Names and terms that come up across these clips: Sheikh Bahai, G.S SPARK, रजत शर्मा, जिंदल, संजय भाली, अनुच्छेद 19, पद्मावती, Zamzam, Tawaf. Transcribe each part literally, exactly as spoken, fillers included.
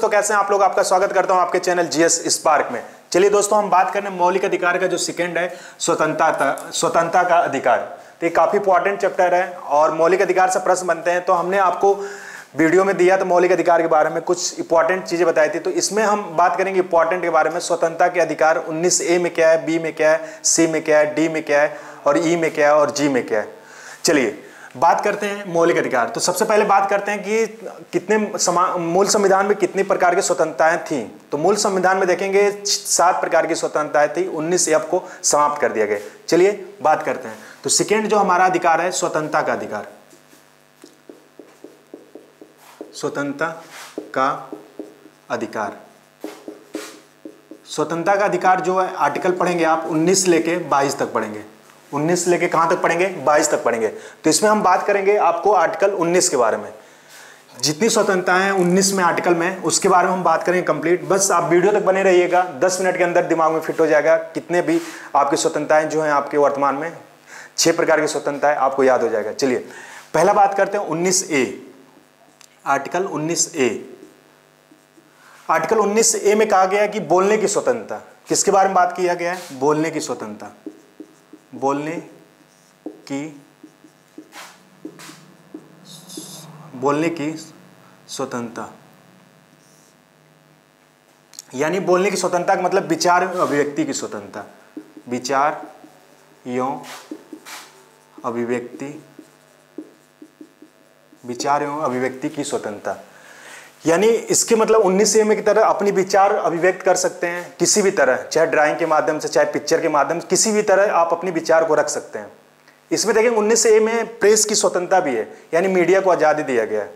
दोस्तों, कैसे हैं आप लोग। आपका स्वागत करता हूं आपके चैनल जीएस स्पार्क में। चलिए दोस्तों, हम बात करें मौलिक अधिकार का जो सेकंड है, स्वतंत्रता स्वतंत्रता का अधिकार। तो ये काफ़ी इंपॉर्टेंट चैप्टर है और मौलिक अधिकार से प्रश्न बनते हैं। तो हमने आपको वीडियो में दिया था मौलिक अधिकार के बारे में, कुछ इंपॉर्टेंट चीज़ें बताई थी। तो इसमें हम बात करेंगे इंपॉर्टेंट के बारे में। स्वतंत्रता के अधिकार उन्नीस ए में क्या है, बी में क्या है, सी में क्या है, डी में क्या है और ई में क्या है और जी में क्या है। चलिए बात करते हैं मौलिक अधिकार। तो सबसे पहले बात करते हैं कि कितने समा मूल संविधान में कितने प्रकार की स्वतंत्रताएं थी। तो मूल संविधान में देखेंगे सात प्रकार की स्वतंत्रताएं थी, उन्नीस ए को समाप्त कर दिया गया। चलिए बात करते हैं। तो सेकेंड जो हमारा अधिकार है, स्वतंत्रता का अधिकार। स्वतंत्रता का अधिकार स्वतंत्रता का अधिकार जो है, आर्टिकल पढ़ेंगे आप उन्नीस लेके बाईस तक पढ़ेंगे। उन्नीस लेके कहाँ तक पढ़ेंगे, बाईस तक पढ़ेंगे। तो इसमें हम बात करेंगे आपको आर्टिकल उन्नीस के बारे में। जितनी स्वतंत्रताएं हैं उन्नीस में आर्टिकल में, उसके बारे में हम बात करेंगे कंप्लीट। बस आप वीडियो तक बने रहिएगा, दस मिनट के अंदर दिमाग में फिट हो जाएगा। कितने भी आपकी स्वतंत्रताएं जो हैं आपके वर्तमान में छः प्रकार की स्वतंत्रताएं आपको याद हो जाएगा। चलिए पहला बात करते हैं उन्नीस ए, आर्टिकल उन्नीस ए। आर्टिकल उन्नीस ए में कहा गया है कि बोलने की स्वतंत्रता। किसके बारे में बात किया गया है, बोलने की स्वतंत्रता। बोलने की बोलने की स्वतंत्रता, यानी बोलने की स्वतंत्रता का मतलब विचार एवं अभिव्यक्ति की स्वतंत्रता। विचार एवं अभिव्यक्ति विचार एवं अभिव्यक्ति की स्वतंत्रता, यानी इसके मतलब उन्नीस ए में की तरह अपनी विचार अभिव्यक्त कर सकते हैं किसी भी तरह, चाहे ड्राइंग के माध्यम से, चाहे पिक्चर के माध्यम से, किसी भी तरह आप अपने विचार को रख सकते हैं। इसमें देखेंगे उन्नीस ए में प्रेस की स्वतंत्रता भी है, यानी मीडिया को आज़ादी दिया गया है।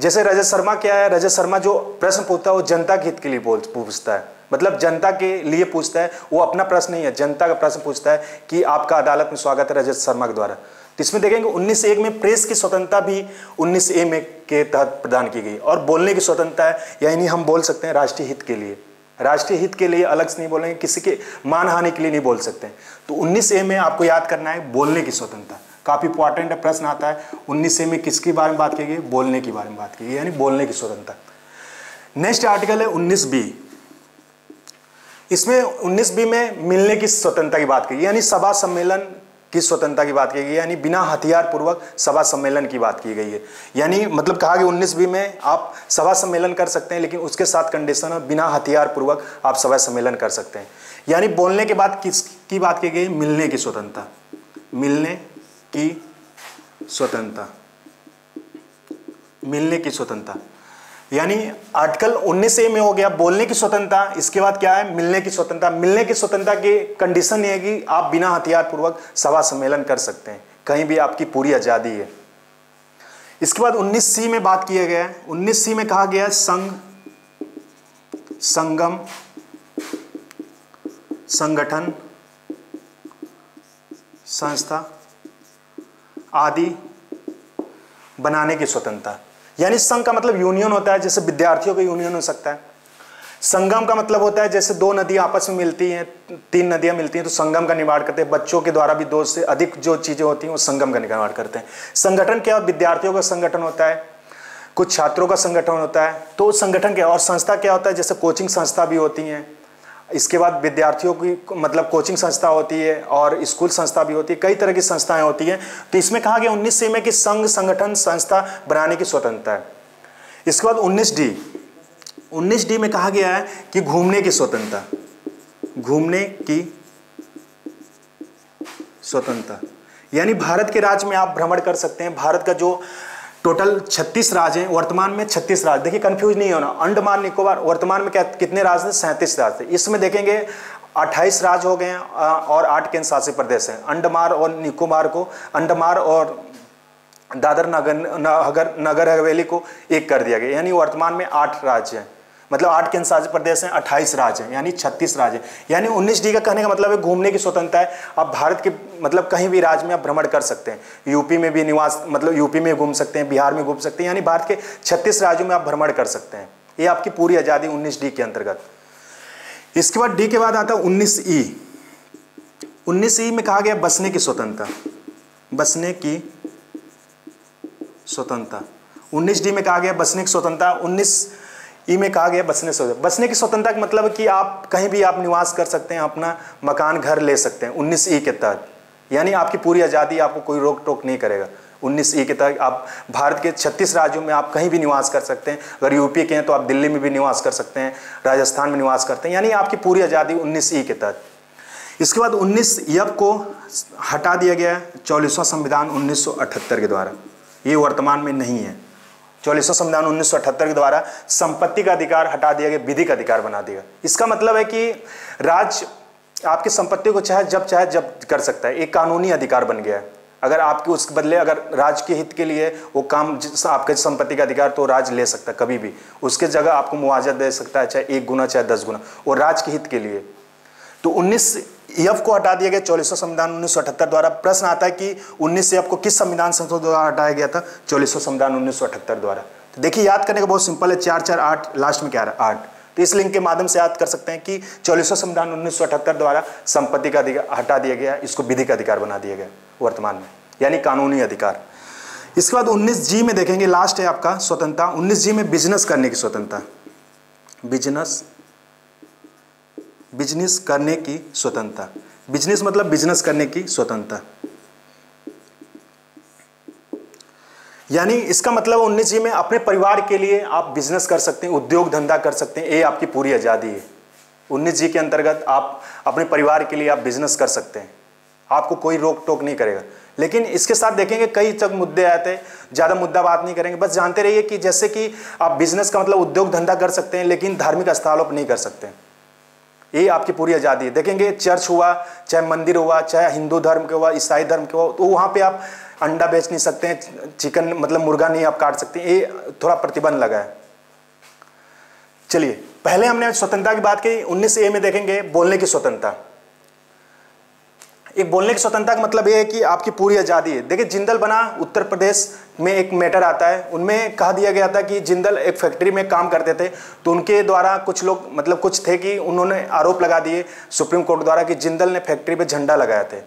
जैसे रजत शर्मा क्या है, रजत शर्मा जो प्रश्न पूछता है वो जनता के हित के लिए पूछता है, मतलब जनता के लिए पूछता है, वो अपना प्रश्न नहीं है, जनता का प्रश्न पूछता है कि आपका अदालत में स्वागत है, रजत शर्मा के द्वारा। तो इसमें देखेंगे उन्नीस ए में प्रेस की स्वतंत्रता भी उन्नीस ए में के तहत प्रदान की गई। और बोलने की स्वतंत्रता है, यानी हम बोल सकते हैं राष्ट्रीय हित के लिए, राष्ट्रीय हित के लिए अलग से नहीं बोलेंगे, किसी के मानहानि के लिए नहीं बोल सकते हैं। तो उन्नीस ए में आपको याद करना है बोलने की स्वतंत्रता, काफ़ी इंपॉर्टेंट है, प्रश्न आता है। उन्नीस ए में किसके बारे में बात की गई, बोलने के बारे में बात की गई, यानी बोलने की स्वतंत्रता। नेक्स्ट आर्टिकल है उन्नीस बी। इसमें उन्नीस बी में मिलने की स्वतंत्रता की बात की गई, यानी सभा सम्मेलन की स्वतंत्रता की बात की गई, यानी बिना हथियार पूर्वक सभा सम्मेलन की बात की गई है। यानी मतलब कहा गया उन्नीस बी में आप सभा सम्मेलन कर सकते हैं, लेकिन उसके साथ कंडीशन है बिना हथियार पूर्वक आप सभा सम्मेलन कर सकते हैं। यानी बोलने के बाद किसकी बात की गई, मिलने की स्वतंत्रता, मिलने की स्वतंत्रता, मिलने की स्वतंत्रता। यानी आर्टिकल उन्नीस ए में हो गया बोलने की स्वतंत्रता, इसके बाद क्या है, मिलने की स्वतंत्रता। मिलने की स्वतंत्रता की कंडीशन ये है कि आप बिना हथियार पूर्वक सभा सम्मेलन कर सकते हैं, कहीं भी आपकी पूरी आज़ादी है। इसके बाद उन्नीस सी में बात किया गया है। उन्नीस सी में कहा गया है संघ संगम संगठन संस्था आदि बनाने की स्वतंत्रता, यानी संघ का मतलब यूनियन होता है, जैसे विद्यार्थियों का यूनियन हो सकता है। संगम का मतलब होता है जैसे दो नदियां आपस में मिलती हैं, तीन नदियां मिलती हैं तो संगम का निर्माण करते हैं। बच्चों के द्वारा भी दो से अधिक जो चीज़ें होती हैं वो संगम का निर्माण करते हैं। संगठन क्या, विद्यार्थियों का संगठन होता है, कुछ छात्रों का संगठन होता है, तो संगठन क्या। और संस्था क्या होता है, जैसे कोचिंग संस्था भी होती हैं, इसके बाद विद्यार्थियों की मतलब कोचिंग संस्था होती है और स्कूल संस्था भी होती है, कई तरह की संस्थाएं होती हैं। तो इसमें कहा गया उन्नीस सी में कि संघ संगठन संस्था बनाने की स्वतंत्रता है। इसके बाद उन्नीस डी उन्नीस डी में कहा गया है कि घूमने की स्वतंत्रता, घूमने की स्वतंत्रता, यानी भारत के राज्य में आप भ्रमण कर सकते हैं। भारत का जो टोटल छत्तीस राज्य हैं, वर्तमान में छत्तीस राज्य, देखिए कंफ्यूज नहीं होना। अंडमान निकोबार वर्तमान में क्या कितने राज्य हैं, सैंतीस राज्य थे। इसमें देखेंगे अट्ठाईस राज्य हो गए हैं और आठ केंद्र शासित प्रदेश हैं। अंडमान और निकोबार को अंडमान और दादर नगर नगर नगर हवेली को एक कर दिया गया, यानी वर्तमान में आठ राज्य हैं, मतलब आठ केंद्र शासित प्रदेश हैं, अट्ठाईस राज्य हैं, यानी छत्तीस राज्य हैं। यानी उन्नीस डी का कहने का मतलब है घूमने की स्वतंत्रता है, आप भारत के मतलब कहीं भी राज्य में आप भ्रमण कर सकते हैं। यूपी में भी निवास मतलब यूपी में घूम सकते हैं, बिहार में घूम सकते हैं, यानी भारत के छत्तीस राज्यों में आप भ्रमण कर सकते हैं। ये आपकी पूरी आज़ादी उन्नीस डी के अंतर्गत। इसके बाद डी के बाद आता है उन्नीस ई। उन्नीस ई में कहा गया बसने की स्वतंत्रता, बसने की स्वतंत्रता। उन्नीस डी में कहा गया बसने की स्वतंत्रता। उन्नीस ई में कहा गया बसने स्वतंत्रता। बसने की स्वतंत्रता का मतलब है कि आप कहीं भी आप निवास कर सकते हैं, अपना मकान घर ले सकते हैं उन्नीस ई के तहत, यानी आपकी पूरी आज़ादी, आपको कोई रोक टोक नहीं करेगा। उन्नीस ई के तहत आप भारत के छत्तीस राज्यों में आप कहीं भी निवास कर सकते हैं। अगर यूपी के हैं तो आप दिल्ली में भी निवास कर सकते हैं, राजस्थान में निवास करते हैं, यानी आपकी पूरी आज़ादी उन्नीस ई के तहत। इसके बाद उन्नीस यब को हटा दिया गया है चौलीसवां संविधान उन्नीस सौ अठहत्तर के द्वारा, ये वर्तमान में नहीं है। चौलीसवां संविधान उन्नीस सौ अठहत्तर के द्वारा संपत्ति का अधिकार हटा दिया गया, विधि का अधिकार बना दिया। इसका मतलब है कि राज्य आपकी संपत्ति को चाहे जब चाहे जब कर सकता है, एक कानूनी अधिकार बन गया है। अगर आपके उसके बदले अगर राज्य के हित के लिए वो काम आपके संपत्ति का अधिकार तो राज्य ले सकता है, कभी भी उसके जगह आपको मुआवजा दे सकता है, चाहे एक गुना चाहे दस गुना, और राज्य के हित के लिए। तो उन्नीस यव को हटा दिया गया चौलीसवां संविधान उन्नीस सौ अठहत्तर द्वारा। प्रश्न आता है कि उन्नीस यव को किस संविधान संशोधन द्वारा हटाया गया था? चौलीसवां संविधान उन्नीस सौ अठहत्तर द्वारा। तो देखिए याद करने का बहुत सिंपल है, चार चार आठ, लास्ट में क्या रहा आठ। तो इस लिंक के माध्यम से याद कर सकते हैं कि चौलीसवां संविधान उन्नीस सौ अठहत्तर द्वारा संपत्ति का अधिकार हटा दिया गया, इसको विधि का अधिकार बना दिया गया वर्तमान में, यानी कानूनी अधिकार। इसके बाद उन्नीस जी में देखेंगे, लास्ट है आपका स्वतंत्रता। उन्नीस जी में बिजनेस करने की स्वतंत्रता, बिजनेस बिजनेस करने की स्वतंत्रता, बिजनेस मतलब बिजनेस करने की स्वतंत्रता, यानी इसका मतलब उन्नीस जी में अपने परिवार के लिए आप बिजनेस कर सकते हैं, उद्योग धंधा कर सकते हैं, ये आपकी पूरी आज़ादी है। उन्नीस जी के अंतर्गत आप अपने परिवार के लिए आप बिजनेस कर सकते हैं, आपको कोई रोक टोक नहीं करेगा। लेकिन इसके साथ देखेंगे कई तक मुद्दे आए थे, ज़्यादा मुद्दा बात नहीं करेंगे, बस जानते रहिए कि जैसे कि आप बिजनेस का मतलब उद्योग धंधा कर सकते हैं, लेकिन धार्मिक स्थलों पर नहीं कर सकते हैं, ये आपकी पूरी आज़ादी है। देखेंगे चर्च हुआ, चाहे मंदिर हुआ, चाहे हिंदू धर्म के हुआ, ईसाई धर्म के हुआ, तो वहाँ पे आप अंडा बेच नहीं सकते हैं, चिकन मतलब मुर्गा नहीं आप काट सकते, ये थोड़ा प्रतिबंध लगा है। चलिए, पहले हमने स्वतंत्रता की बात की। उन्नीस ए में देखेंगे बोलने की स्वतंत्रता। एक बोलने की स्वतंत्रता का मतलब ये है कि आपकी पूरी आज़ादी है। देखिए जिंदल बना उत्तर प्रदेश में एक मैटर आता है, उनमें कहा दिया गया था कि जिंदल एक फैक्ट्री में काम करते थे, तो उनके द्वारा कुछ लोग मतलब कुछ थे कि उन्होंने आरोप लगा दिए सुप्रीम कोर्ट द्वारा कि जिंदल ने फैक्ट्री पे झंडा लगाए थे।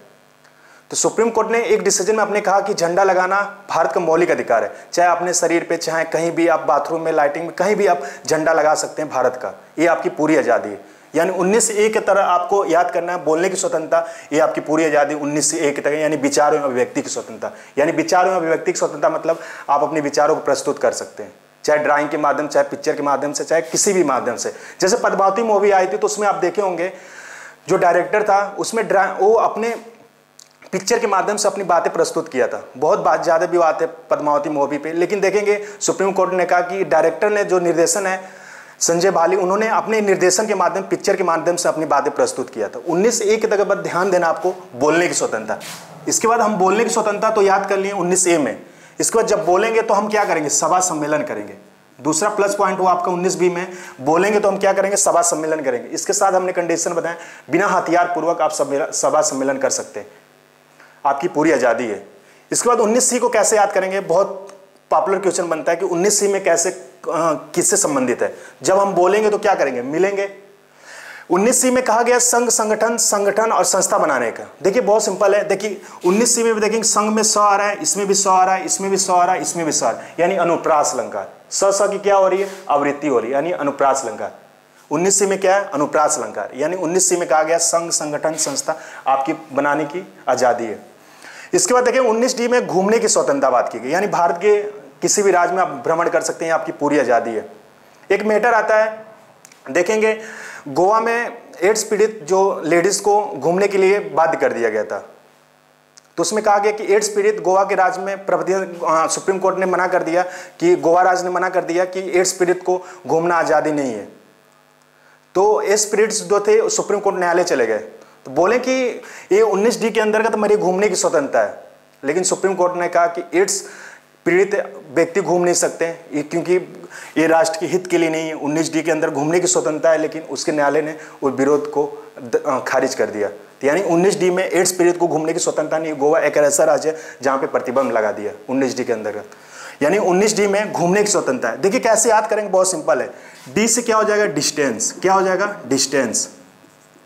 तो सुप्रीम कोर्ट ने एक डिसीजन में अपने कहा कि झंडा लगाना भारत का मौलिक अधिकार है, चाहे अपने शरीर पर, चाहे कहीं भी आप बाथरूम में, लाइटिंग में, कहीं भी आप झंडा लगा सकते हैं भारत का, ये आपकी पूरी आज़ादी है। यानी उन्नीस ए के तरह आपको याद करना है, बोलने की स्वतंत्रता ये आपकी पूरी आज़ादी उन्नीस ए के तरह, यानी विचार एवं अभिव्यक्ति की स्वतंत्रता, यानी विचार एवं अभिव्यक्ति की स्वतंत्रता मतलब आप अपने विचारों को प्रस्तुत कर सकते हैं, चाहे ड्राइंग के माध्यम, चाहे पिक्चर के माध्यम से, चाहे किसी भी माध्यम से। जैसे पद्मावती मूवी आई थी तो उसमें आप देखे होंगे जो डायरेक्टर था उसमें ड्रा वो अपने पिक्चर के माध्यम से अपनी बातें प्रस्तुत किया था, बहुत बात ज़्यादा भी बात है पद्मावती मूवी पे। लेकिन देखेंगे सुप्रीम कोर्ट ने कहा कि डायरेक्टर ने जो निर्देशन है संजय भाली, उन्होंने अपने निर्देशन के माध्यम पिक्चर के माध्यम से अपनी बातें प्रस्तुत किया था। उन्नीस ए के तक पर ध्यान देना आपको बोलने की स्वतंत्रता। इसके बाद हम बोलने की स्वतंत्रता तो याद कर लिए उन्नीस ए में। इसके बाद जब बोलेंगे तो हम क्या करेंगे? सभा सम्मेलन करेंगे। दूसरा प्लस पॉइंट हुआ आपका उन्नीस बी में, बोलेंगे तो हम क्या करेंगे? सभा सम्मेलन करेंगे। इसके साथ हमने कंडीशन बताया, बिना हथियार पूर्वक आप सभा सम्मेलन कर सकते हैं, आपकी पूरी आज़ादी है। इसके बाद उन्नीस सी को कैसे याद करेंगे? बहुत पॉपुलर क्वेश्चन बनता है कि उन्नीस सी में कैसे किससे संबंधित है। जब हम बोलेंगे तो क्या करेंगे? मिलेंगे। उन्नीस सी में कहा गया संघ संगठन, संगठन और संस्था बनाने का। देखिए बहुत सिंपल है, देखिए उन्नीस सी में भी देखेंगे संघ में स आ रहा है, इसमें भी स आ रहा है, इसमें भी स आ रहा है, इसमें भी स आ रहा है, यानी अनुप्रास अलंकार। स स की क्या हो रही है? आवृत्ति हो रही है, यानी अनुप्रास अलंकार। उन्नीस सी में क्या है? अनुप्रास अलंकार। यानी उन्नीस सी में कहा गया संघ संगठन संस्था आपकी बनाने की आज़ादी है। इसके बाद देखें उन्नीस डी में घूमने की स्वतंत्रता बात की गई, यानी भारत के किसी भी राज्य में आप भ्रमण कर सकते हैं, आपकी पूरी आज़ादी है। एक मैटर आता है, देखेंगे गोवा में एड्स पीड़ित जो लेडीज़ को घूमने के लिए बाध्य कर दिया गया था, तो उसमें कहा गया कि एड्स पीड़ित गोवा के राज्य में प्रवर्तन सुप्रीम कोर्ट ने मना कर दिया कि गोवा राज्य ने मना कर दिया कि एड्स पीड़ित को घूमना आज़ादी नहीं है। तो एड्स पीड़ित जो थे सुप्रीम कोर्ट न्यायालय चले गए, तो बोले कि ये उन्नीस डी के अंतर्गत मेरी घूमने की स्वतंत्रता है, लेकिन सुप्रीम कोर्ट ने कहा कि एड्स पीड़ित व्यक्ति घूम नहीं सकते हैं क्योंकि ये राष्ट्र के हित के लिए नहीं है। उन्नीस डी के अंदर घूमने की स्वतंत्रता है, लेकिन उसके न्यायालय ने उस विरोध को खारिज कर दिया। यानी उन्नीस डी में एड्स पीड़ित को घूमने की स्वतंत्रता नहीं। गोवा एक ऐसा राज्य है जहाँ पे प्रतिबंध लगा दिया उन्नीस डी के अंतर्गत, यानी उन्नीस डी में घूमने की स्वतंत्रता है। देखिए कैसे याद करेंगे, बहुत सिंपल है। डी से क्या हो जाएगा? डिस्टेंस। क्या हो जाएगा? डिस्टेंस।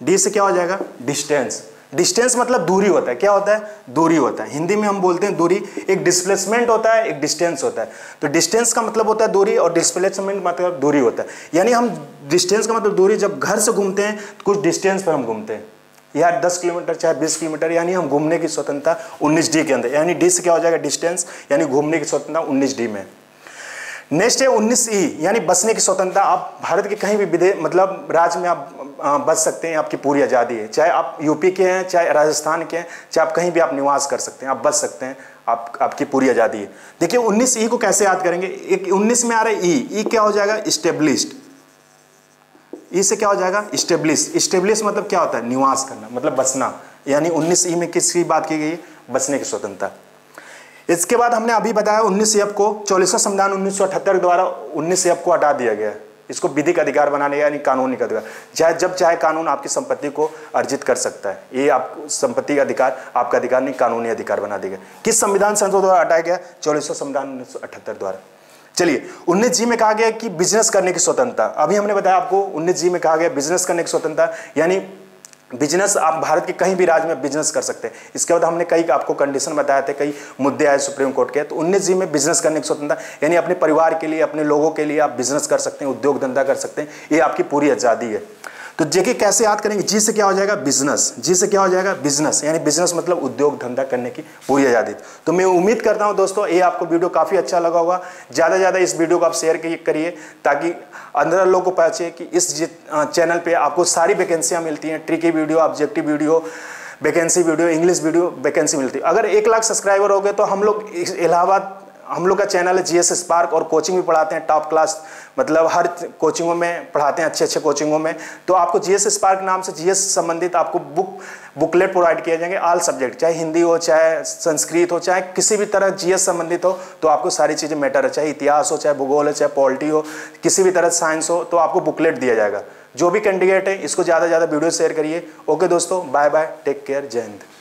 डी से क्या हो जाएगा? डिस्टेंस। डिस्टेंस मतलब दूरी होता है, क्या होता है, दूरी होता है। हिंदी में हम बोलते हैं दूरी, एक डिस्प्लेसमेंट होता है, एक डिस्टेंस होता है। तो डिस्टेंस का मतलब होता है दूरी और डिस्प्लेसमेंट मतलब दूरी होता है। यानी हम डिस्टेंस का मतलब दूरी, जब घर से घूमते हैं तो कुछ डिस्टेंस पर हम घूमते हैं, या दस किलोमीटर चाहे बीस किलोमीटर, यानी हम घूमने की स्वतंत्रता उन्नीस डी के अंदर, यानी डी से क्या हो जाएगा डिस्टेंस, यानी घूमने की स्वतंत्रता उन्नीस डी में। नेक्स्ट है उन्नीस ई यानी बसने की स्वतंत्रता। आप भारत के कहीं भी विदेश मतलब राज्य में आप बस सकते हैं, आपकी पूरी आज़ादी है, चाहे आप यूपी के हैं, चाहे राजस्थान के हैं, चाहे आप कहीं भी आप निवास कर सकते हैं, आप बस सकते हैं, आप आपकी पूरी आज़ादी है। देखिए उन्नीस ई को कैसे याद करेंगे, एक उन्नीस में आ रहा है ई, ई क्या हो जाएगा इस्टेब्लिश्ड, ई से क्या हो जाएगा इस्टेब्लिश, इस्टेब्लिश मतलब क्या होता है निवास करना, मतलब बसना, यानी उन्नीस ई में किसकी बात की गई, बसने की स्वतंत्रता। इसके बाद हमने अभी बताया उन्नीस एफ को चौलीसवां संविधान उन्नीस सौ अठहत्तर द्वारा उन्नीस एफ को हटा दिया गया है, इसको विधिक अधिकार बनाने यानी कानूनी अधिकार, चाहे जब चाहे कानून आपकी संपत्ति को अर्जित कर सकता है, ये आप संपत्ति का अधिकार आपका अधिकार नहीं, कानूनी अधिकार बना दिया गया। किस संविधान संशोधन द्वारा हटाया गया, चौलीसवां संविधान उन्नीस सौ अठहत्तर द्वारा। चलिए उन्नीस जी में कहा गया कि बिजनेस करने की स्वतंत्रता, अभी हमने बताया आपको उन्नीस जी में कहा गया बिजनेस करने की स्वतंत्रता, यानी बिजनेस आप भारत के कहीं भी राज्य में बिजनेस कर सकते हैं। इसके बाद हमने कई आपको कंडीशन बताए थे, कई मुद्दे आए सुप्रीम कोर्ट के, तो उन्नीस जी में बिजनेस करने की स्वतंत्रता, यानी अपने परिवार के लिए अपने लोगों के लिए आप बिजनेस कर सकते हैं, उद्योग धंधा कर सकते हैं, ये आपकी पूरी आज़ादी है। तो देखिए कैसे याद करेंगे, जी से क्या हो जाएगा बिजनेस, जी से क्या हो जाएगा बिजनेस, यानी बिजनेस मतलब उद्योग धंधा करने की पूरी आज़ादी। तो मैं उम्मीद करता हूँ दोस्तों ये आपको वीडियो काफ़ी अच्छा लगा होगा, ज़्यादा से ज़्यादा इस वीडियो को आप शेयर करिए ताकि अंदर लोगों को पहुँचे कि इस चैनल पे आपको सारी वैकेंसियाँ मिलती हैं, tricky video, objective video, vacancy video, English video, vacancy मिलती है। अगर एक लाख सब्सक्राइबर हो गए तो हम लोग इलाहाबाद, हम लोग का चैनल है जीएस स्पार्क, और कोचिंग भी पढ़ाते हैं टॉप क्लास, मतलब हर कोचिंगों में पढ़ाते हैं, अच्छे अच्छे कोचिंगों में। तो आपको जीएस स्पार्क नाम से जीएस संबंधित आपको बुक बुकलेट प्रोवाइड किए जाएंगे, ऑल सब्जेक्ट, चाहे हिंदी हो, चाहे संस्कृत हो, चाहे किसी भी तरह जीएस संबंधित हो तो आपको सारी चीज़ें मैटर है, चाहे इतिहास हो, चाहे भूगोल हो, चाहे पॉलिटी हो, किसी भी तरह साइंस हो, तो आपको बुकलेट दिया जाएगा। जो भी कैंडिडेट है इसको ज़्यादा से ज़्यादा वीडियो शेयर करिए। ओके दोस्तों, बाय बाय, टेक केयर, जय हिंद।